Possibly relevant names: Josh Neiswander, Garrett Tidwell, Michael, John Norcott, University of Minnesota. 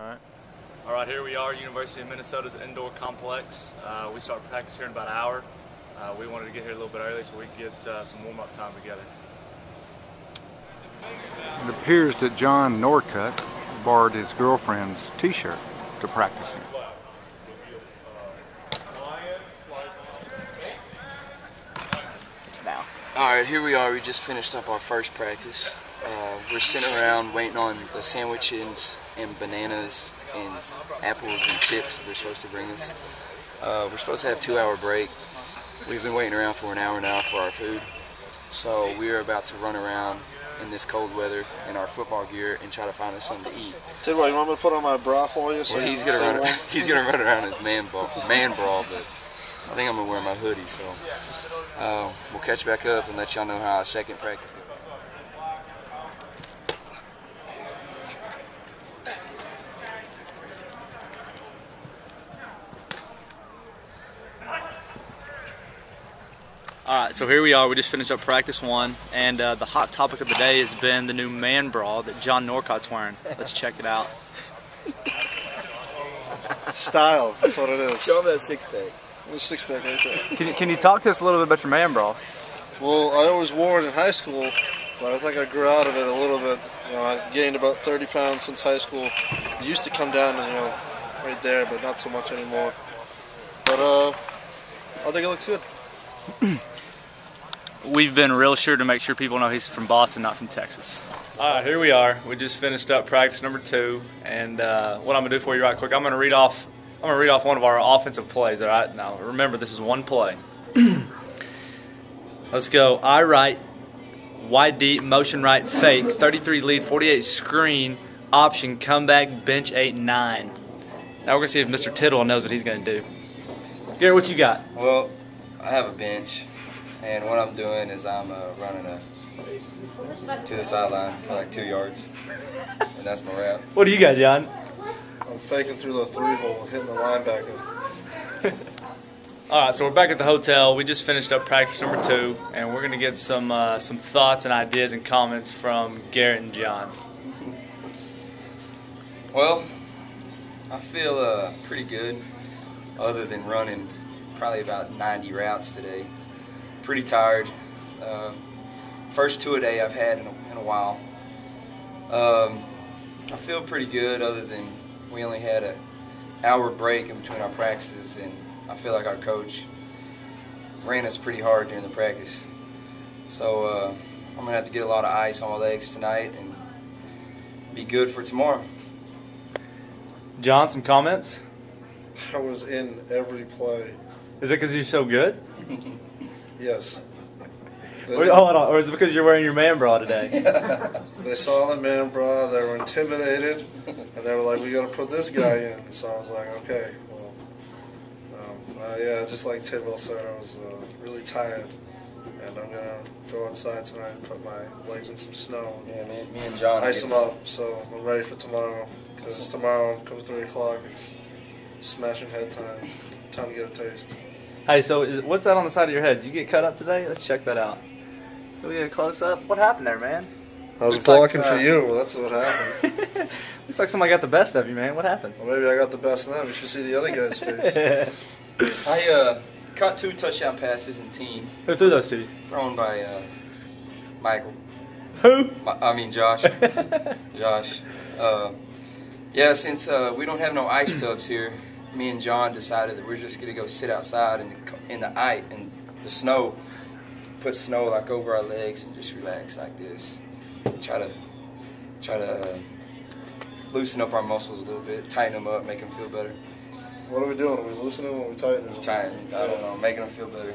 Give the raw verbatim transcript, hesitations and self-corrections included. All right. All right, here we are, University of Minnesota's indoor complex. Uh, we start practice here in about an hour. Uh, we wanted to get here a little bit early so we could get uh, some warm-up time together. It appears that John Norcott borrowed his girlfriend's t-shirt to practice in. Now. All right, here we are. We just finished up our first practice. Uh, we're sitting around waiting on the sandwiches and bananas and apples and chips that they're supposed to bring us. Uh, we're supposed to have a two-hour break. We've been waiting around for an hour now for our food. So we are about to run around in this cold weather in our football gear and try to find us something to eat. Tidwell, you want me to put on my bra for you? So well, he's going to run around his man bra, man bra, but I think I'm going to wear my hoodie. So uh, we'll catch back up and let y'all know how our second practice goes. Alright, so here we are. We just finished up practice one, and uh, the hot topic of the day has been the new man bra that John Norcott's wearing. Let's check it out. Style, that's what it is. Show him that six-pack. There's six-pack right there. Can you, can you talk to us a little bit about your man bra? Well, I always wore it in high school, but I think I grew out of it a little bit. You know, I gained about thirty pounds since high school. It used to come down, you know, right there, but not so much anymore. But uh, I think it looks good. We've been real sure to make sure people know he's from Boston, not from Texas. All right, here we are. We just finished up practice number two, and uh, what I'm gonna do for you right quick, I'm gonna read off. I'm gonna read off one of our offensive plays. All right, now remember this is one play. Let's go. I right, wide deep, motion right, fake, thirty-three lead, forty-eight screen, option, comeback, bench eight nine. Now we're gonna see if Mister Tidwell knows what he's gonna do. Garrett, what you got? Well, I have a bench. And what I'm doing is I'm uh, running a, to the sideline for like two yards, and that's my wrap. What do you got, John? I'm faking through the three hole, hitting the linebacker. All right, so we're back at the hotel. We just finished up practice number two, and we're gonna get some uh, some thoughts and ideas and comments from Garrett and John. Well, I feel uh, pretty good, other than running probably about ninety routes today. Pretty tired. Um, first two a day I've had in a, in a while. Um, I feel pretty good other than we only had an hour break in between our practices, and I feel like our coach ran us pretty hard during the practice. So uh, I'm going to have to get a lot of ice on my legs tonight and be good for tomorrow. John, some comments? I was in every play. Is it because you're so good? Yes. They, or, hold on, or is it because you're wearing your man bra today? They saw the man bra, they were intimidated, and they were like, we got to put this guy in. So I was like, okay, well, um, uh, yeah, just like Tidwell said, I was uh, really tired, and I'm going to go outside tonight and put my legs in some snow. And yeah, me, me and John. Ice them up, so I'm ready for tomorrow, because tomorrow comes three o'clock, it's smashing head time, time to get a taste. Hey, so is, what's that on the side of your head? Did you get cut up today? Let's check that out. Can we get a close-up? What happened there, man? I was blocking for you. That's what happened. Looks like somebody got the best of you, man. What happened? Well, maybe I got the best now. You should see the other guy's face. I uh, caught two touchdown passes in team. Who threw those to you? Thrown by uh, Michael. Who? My, I mean, Josh. Josh. Uh, yeah, since uh, we don't have no ice tubs here, me and John decided that we're just going to go sit outside in the, in the ice and the snow, put snow like over our legs and just relax like this. Try to try to uh, loosen up our muscles a little bit, tighten them up, make them feel better. What are we doing? Are we loosening them or are we tightening them? We're tightening. I don't know, making them feel better.